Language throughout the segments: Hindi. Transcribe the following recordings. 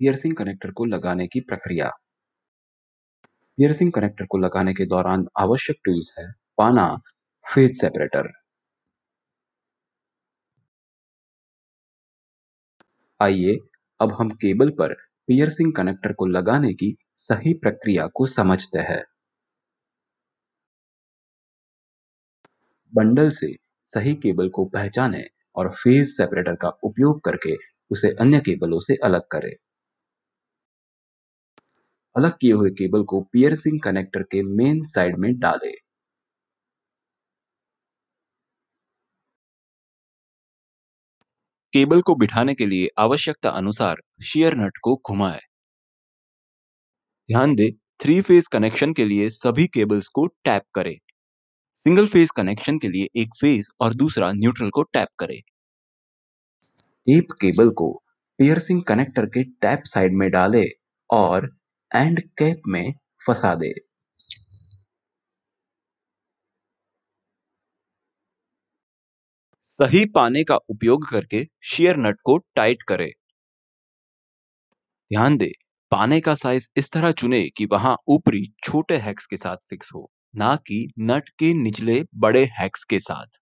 पियर्सिंग कनेक्टर को लगाने की प्रक्रिया। पियर्सिंग कनेक्टर को लगाने के दौरान आवश्यक टूल्स है पाना, फेज सेपरेटर। आइए अब हम केबल पर पियर्सिंग कनेक्टर को लगाने की सही प्रक्रिया को समझते हैं। बंडल से सही केबल को पहचानें और फेज सेपरेटर का उपयोग करके उसे अन्य केबलों से अलग करें। अलग किए हुए केबल को पियर्सिंग कनेक्टर के मेन साइड में डालें। केबल को बिठाने के लिए आवश्यकता अनुसार शीयर नट को घुमाएं। ध्यान दें, 3 फेज कनेक्शन के लिए सभी केबल्स को टैप करें। सिंगल फेज कनेक्शन के लिए एक फेज और दूसरा न्यूट्रल को टैप करें। टेप केबल को पियर्सिंग कनेक्टर के टैप साइड में डालें और एंड कैप में फंसा दें। सही पाने का उपयोग करके शीयर नट को टाइट करें। ध्यान दें, पाने का साइज इस तरह चुने कि वहां ऊपरी छोटे हैक्स के साथ फिक्स हो, ना कि नट के निचले बड़े हैक्स के साथ।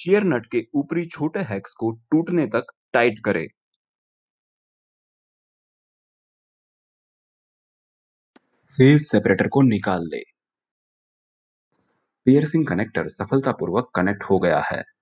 शीयर नट के ऊपरी छोटे हैक्स को टूटने तक टाइट करें। फेज सेपरेटर को निकाल लें। पियर्सिंग कनेक्टर सफलतापूर्वक कनेक्ट हो गया है।